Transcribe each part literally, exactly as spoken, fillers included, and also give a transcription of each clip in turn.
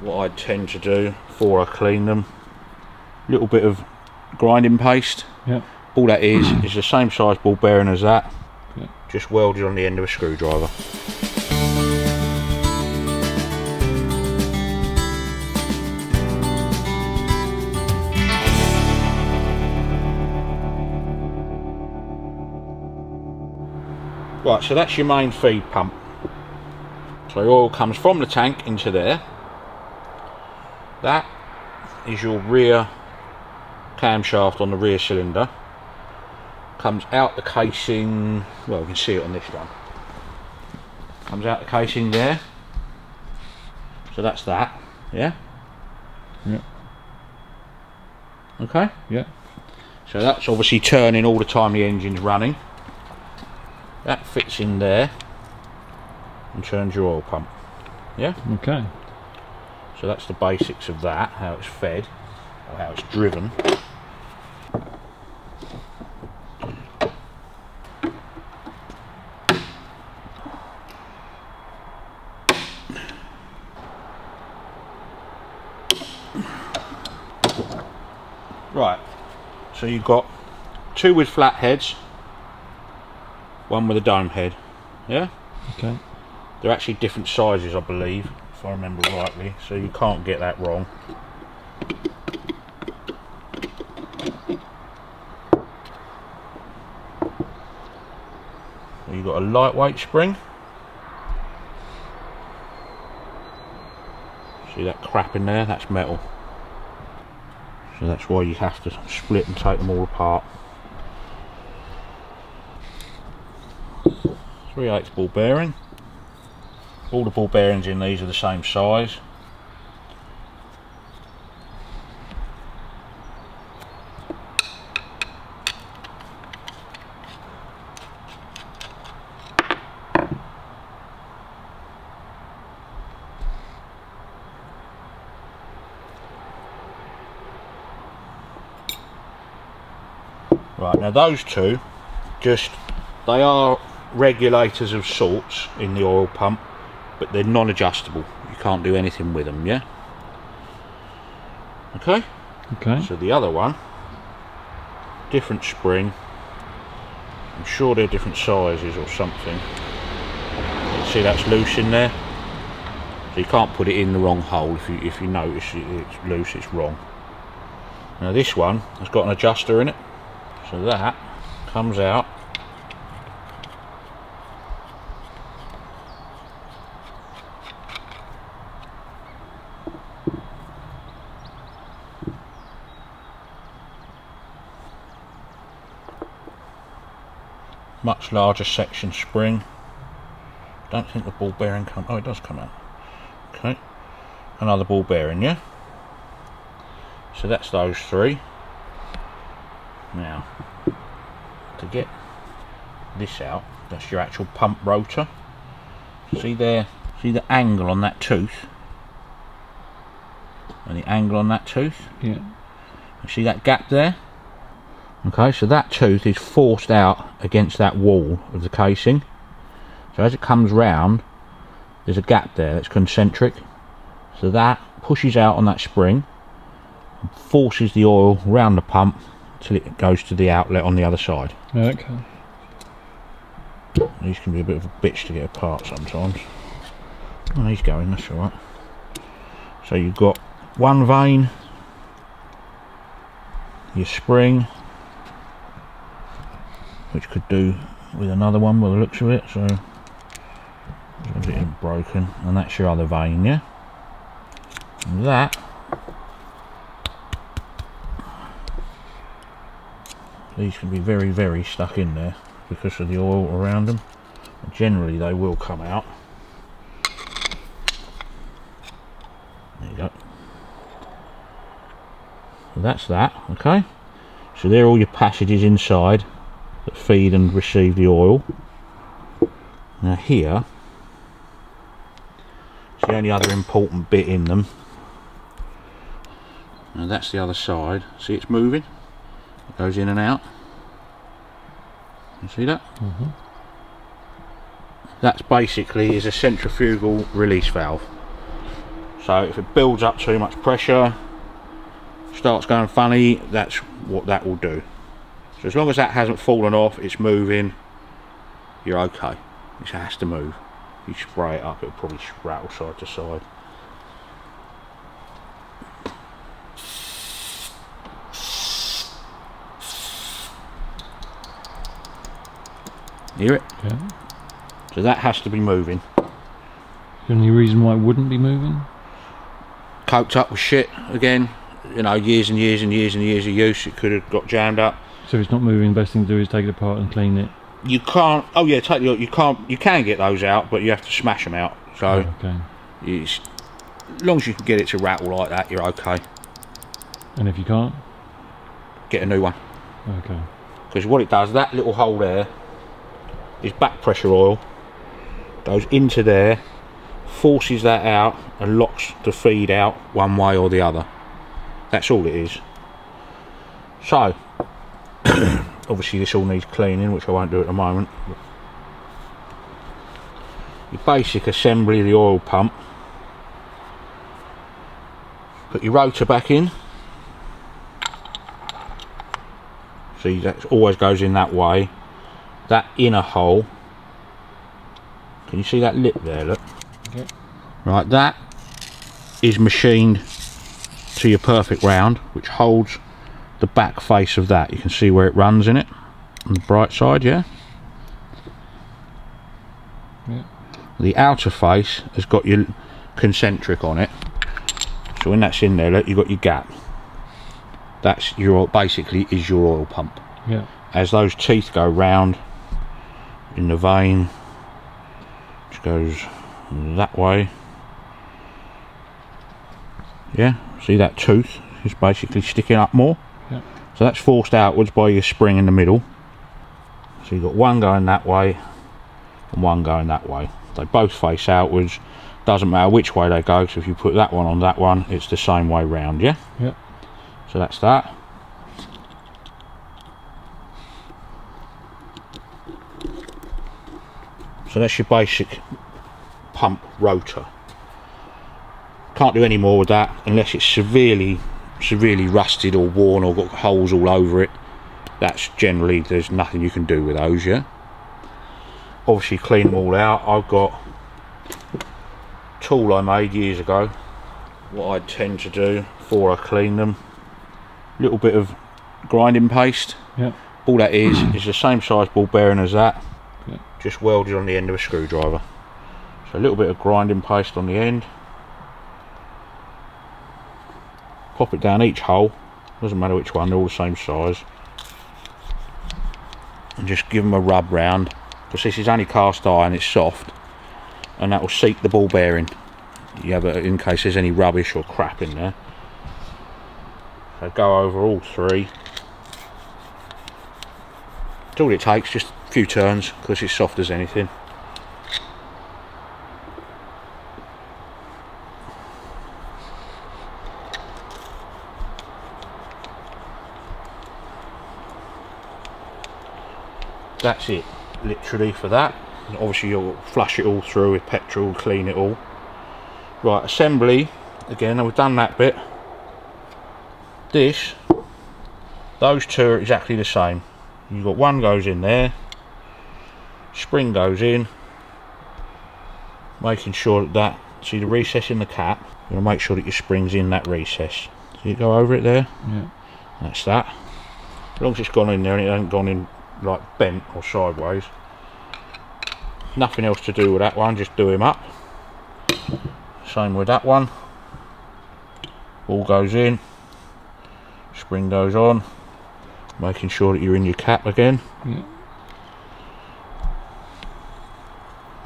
what I tend to do before I clean them, a little bit of grinding paste. Yeah. All that is is the same size ball bearing as that, yeah, just welded on the end of a screwdriver. Right, so that's your main feed pump. So the oil comes from the tank into there. That is your rear camshaft on the rear cylinder. Comes out the casing, well, you can see it on this one. Comes out the casing there. So that's that, yeah? Yeah. Okay? Yeah. So that's obviously turning all the time the engine's running. That fits in there and turns your oil pump. Yeah? Okay. So that's the basics of that, how it's fed, or how it's driven. Right, so you've got two with flat heads, one with a dome head, yeah? Okay. They're actually different sizes, I believe, if I remember rightly, so you can't get that wrong. You've got a lightweight spring. See that crap in there? That's metal. So that's why you have to split and take them all apart. three eighths ball bearing. All the ball bearings in these are the same size. Right, now those two, just, they are regulators of sorts in the oil pump, but they're non-adjustable. You can't do anything with them, yeah? Okay? Okay. So the other one, different spring. I'm sure they're different sizes or something. See, that's loose in there? So you can't put it in the wrong hole. If you, if you notice it's loose, it's wrong. Now this one has got an adjuster in it. So that comes out much larger section spring. Don't think the ball bearing comes. Oh, it does come out. Okay, another ball bearing, yeah. So that's those three. Now, to get this out, that's your actual pump rotor. See there, see the angle on that tooth? And the angle on that tooth? Yeah. You see that gap there? Okay, so that tooth is forced out against that wall of the casing. So as it comes round, there's a gap there that's concentric. So that pushes out on that spring, and forces the oil round the pump, till it goes to the outlet on the other side. Okay. These can be a bit of a bitch to get apart sometimes. Oh, he's going, that's alright. So you've got one vein, your spring, which could do with another one by the looks of it, so it isn't broken, and that's your other vein, yeah? And that, these can be very, very stuck in there because of the oil around them. Generally, they will come out. There you go. So that's that, okay? So they're all your passages inside that feed and receive the oil. Now here, it's the only other important bit in them. And that's the other side. See, it's moving. It goes in and out. You see that? Mm-hmm. That's basically is a centrifugal release valve. So if it builds up too much pressure, starts going funny, that's what that will do. So as long as that hasn't fallen off, it's moving, you're okay. It has to move. If you spray it up, it'll probably rattle side to side. Hear it? Yeah. So that has to be moving. The only reason why it wouldn't be moving? Coked up with shit again. You know, years and years and years and years of use, it could have got jammed up. So if it's not moving, the best thing to do is take it apart and clean it. You can't. Oh yeah, take the. You can't. You can get those out, but you have to smash them out. So, oh, okay. You, as long as you can get it to rattle like that, you're okay. And if you can't, get a new one. Okay. Because what it does, that little hole there is back pressure oil. Goes into there, forces that out, and locks the feed out one way or the other. That's all it is. So obviously this all needs cleaning, which I won't do at the moment. Your basic assembly of the oil pump: put your rotor back in. See, that always goes in that way. That inner hole, can you see that lip there, look? Okay. Right, that is machined to your perfect round, which holds the back face of that. You can see where it runs in it on the bright side. Yeah, yeah. The outer face has got your concentric on it, so when that's in there, look, you've got your gap. That's your, basically is your oil pump. Yeah, as those teeth go round in the vein, which goes that way. Yeah, see that tooth is basically sticking up more. Yep. So that's forced outwards by your spring in the middle. So you've got one going that way and one going that way. They both face outwards, doesn't matter which way they go. So if you put that one on that one, it's the same way round. Yeah. Yeah. So that's that. So that's your basic pump rotor. Can't do any more with that unless it's severely severely rusted or worn or got holes all over it. That's generally, there's nothing you can do with those. Yeah, obviously clean them all out. I've got a tool I made years ago. What I tend to do before I clean them, a little bit of grinding paste. Yeah, all that is is the same size ball bearing as that. Yeah, just welded on the end of a screwdriver. So a little bit of grinding paste on the end. Pop it down each hole, doesn't matter which one, they're all the same size, and just give them a rub round, because this is only cast iron, it's soft, and that will seat the ball bearing. You have it in case there's any rubbish or crap in there. So go over all three. That's all it takes, just a few turns, because it's soft as anything. That's it, literally, for that. And obviously you'll flush it all through with petrol, clean it all. Right, assembly, again, we've done that bit. This, those two are exactly the same. You've got one goes in there, spring goes in, making sure that, that see the recess in the cap, you want to make sure that your spring's in that recess. So you go over it there, yeah. That's that. As long as it's gone in there and it ain't gone in like bent or sideways. Nothing else to do with that one, just do him up. Same with that one. All goes in, spring goes on, making sure that you're in your cap again. Yeah.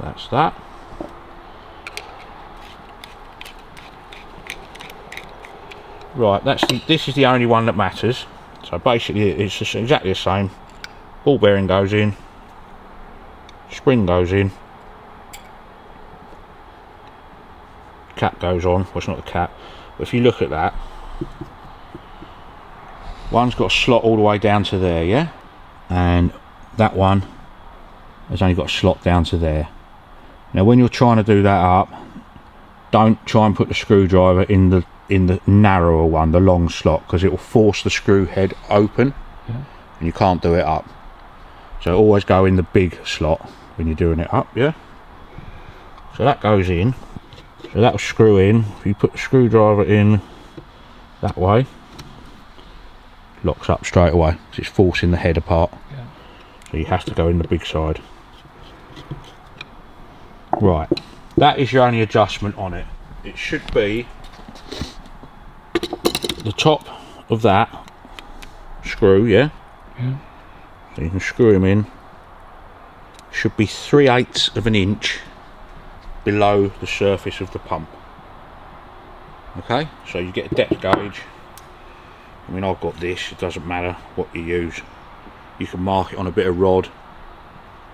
That's that. Right, that's the, this is the only one that matters. So basically it's just exactly the same. Ball bearing goes in, spring goes in, cap goes on. Well, it's not the cap, but if you look at that, one's got a slot all the way down to there, yeah? And that one has only got a slot down to there. Now when you're trying to do that up, don't try and put the screwdriver in the in the narrower one, the long slot, because it will force the screw head open, yeah. And you can't do it up. So always go in the big slot when you're doing it up, yeah? So that goes in, so that'll screw in. If you put the screwdriver in that way, locks up straight away, because it's forcing the head apart. Yeah. So you have to go in the big side. Right, that is your only adjustment on it. It should be the top of that screw, yeah? Yeah. So you can screw him in. Should be three eighths of an inch below the surface of the pump. Okay, so you get a depth gauge. I mean, I've got this, it doesn't matter what you use. You can mark it on a bit of rod,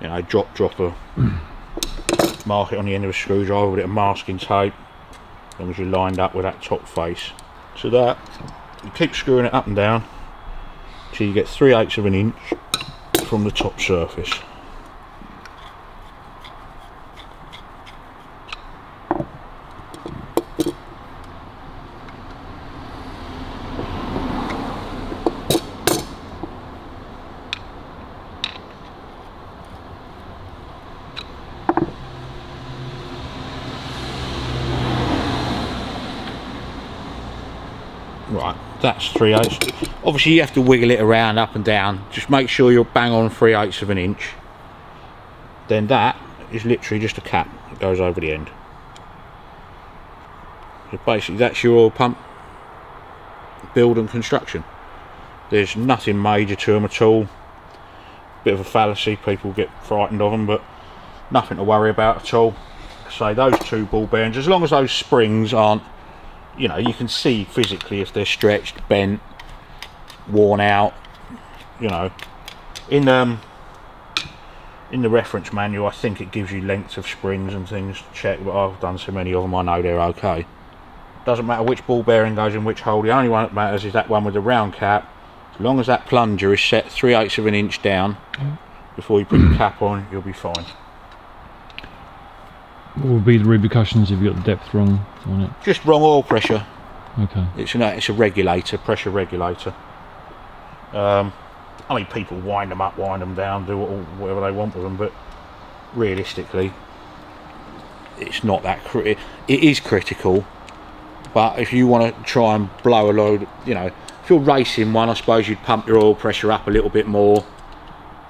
you know, drop dropper, mark it on the end of a screwdriver with a bit of masking tape, as long as you're lined up with that top face. So that, you keep screwing it up and down till you get three eighths of an inch from the top surface. Right, that's three eighths. Obviously you have to wiggle it around up and down, just make sure you're bang on three eighths of an inch. Then that is literally just a cap that goes over the end. So basically that's your oil pump build and construction. There's nothing major to them at all. Bit of a fallacy, people get frightened of them, but nothing to worry about at all. So those two ball bearings, as long as those springs aren't, you know, you can see physically if they're stretched, bent, worn out, you know. In um in the reference manual, I think it gives you lengths of springs and things to check, but I've done so many of them, I know they're okay. Doesn't matter which ball bearing goes in which hole, the only one that matters is that one with the round cap. As long as that plunger is set three eighths of an inch down before you put the cap on, you'll be fine. What would be the repercussions if you got the depth wrong on it? Just wrong oil pressure. Okay. It's an it's a regulator, pressure regulator. Um, I mean, people wind them up, wind them down, do whatever they want with them, but realistically, it's not that critical. It is critical, but if you want to try and blow a load, you know, if you're racing one, I suppose you'd pump your oil pressure up a little bit more,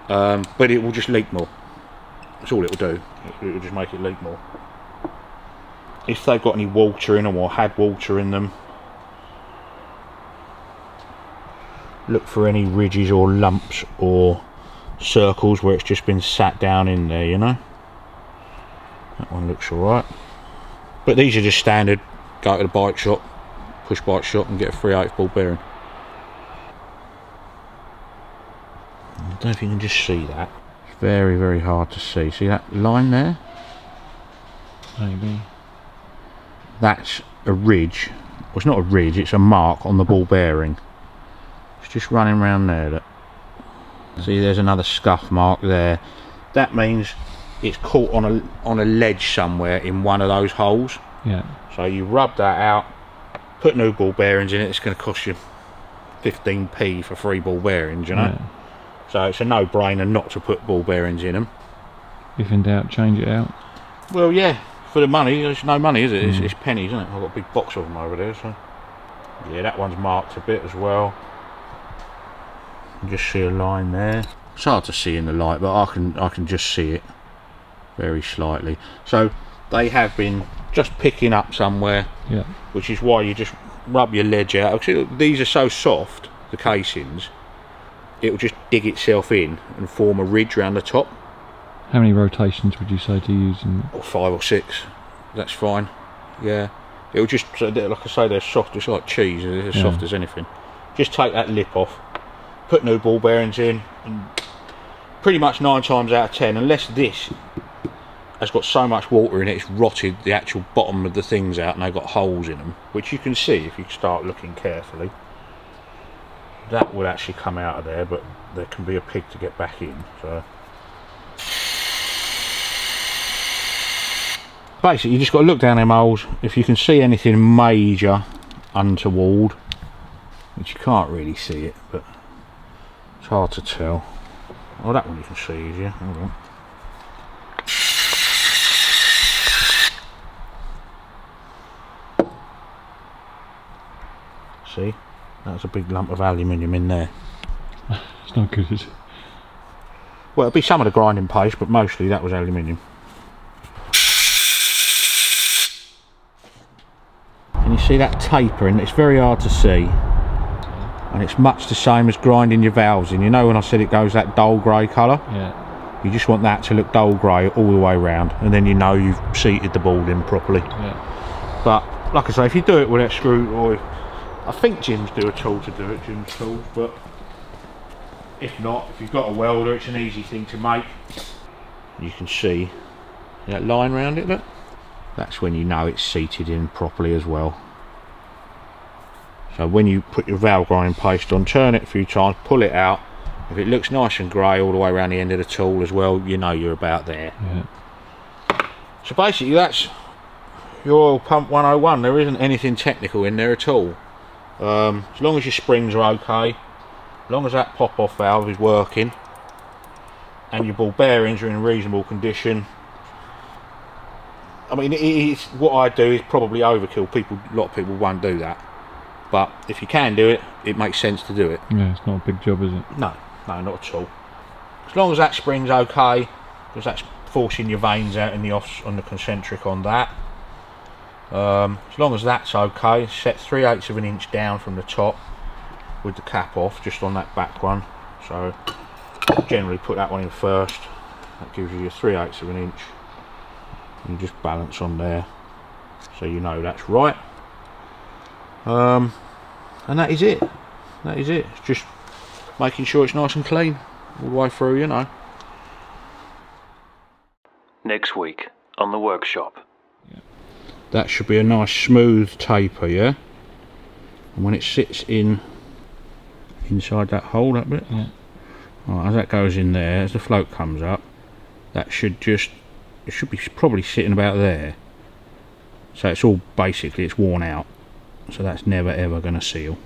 um, but it will just leak more. That's all it'll do, it'll just make it leak more. If they've got any water in them or had water in them, look for any ridges or lumps or circles where it's just been sat down in there, you know. That one looks alright. But these are just standard, go to the bike shop, push bike shop and get a three eighths ball bearing. I don't know if you can just see that. Very, very hard to see. See that line there? Maybe. That's a ridge. Well, it's not a ridge, it's a mark on the ball bearing. It's just running around there. Look. See, there's another scuff mark there. That means it's caught on a, on a ledge somewhere in one of those holes. Yeah. So you rub that out, put new ball bearings in it, it's going to cost you fifteen p for three ball bearings, you know? Yeah. So it's a no-brainer not to put ball bearings in them. If in doubt, change it out. Well, yeah, for the money, there's no money, is it? Mm. It's, it's pennies, isn't it? I've got a big box of them over there, so... Yeah, that one's marked a bit as well. You can just see a line there. It's hard to see in the light, but I can, I can just see it very slightly. So they have been just picking up somewhere, yeah. Which is why you just rub your ledge out. These are so soft, the casings, it will just dig itself in and form a ridge around the top. How many rotations would you say to use? In... Or five or six. That's fine. Yeah. It'll just, like I say, they're soft. It's like cheese. They're as yeah. soft as anything. Just take that lip off. Put new ball bearings in. And pretty much nine times out of ten, unless this has got so much water in it, it's rotted the actual bottom of the things out and they've got holes in them, which you can see if you start looking carefully. That would actually come out of there, but there can be a pig to get back in, so basically you just got to look down them holes. If you can see anything major untoward, which you can't really see it, but it's hard to tell. Oh, that one you can see easier. Hold on. See, that's a big lump of aluminium in there. It's not good, is it? Well, it'll be some of the grinding paste, but mostly that was aluminium. And you see that tapering, it's very hard to see. And it's much the same as grinding your valves in. You know when I said it goes that dull grey colour? Yeah. You just want that to look dull grey all the way round, and then you know you've seated the ball in properly. Yeah. But, like I say, if you do it with that screw, or I think Jim's do a tool to do it, Jim's tool, but if not, if you've got a welder, it's an easy thing to make. You can see that line round it, look. That's when you know it's seated in properly as well. So when you put your valve grinding paste on, turn it a few times, pull it out. If it looks nice and grey all the way around the end of the tool as well, you know you're about there. Yeah. So basically that's your oil pump one oh one. There isn't anything technical in there at all. Um, as long as your springs are okay, as long as that pop-off valve is working and your ball bearings are in reasonable condition. I mean, it is, what I do is probably overkill. People, a lot of people won't do that. But if you can do it, it makes sense to do it. Yeah, it's not a big job, is it? No, no, not at all. As long as that spring's okay, because that's forcing your vanes out in the offs on the concentric on that. Um, as long as that's okay, set three eighths of an inch down from the top with the cap off, just on that back one. So generally put that one in first. That gives you your three eighths of an inch. And just balance on there, so you know that's right. Um, and that is it. That is it. It's just making sure it's nice and clean all the way through, you know. Next week on the workshop. Yeah. That should be a nice smooth taper, yeah. And when it sits in inside that hole, that bit. Yeah. Right, as that goes in there, as the float comes up, that should just. It should be probably sitting about there. So it's all basically it's worn out. So that's never ever going to seal.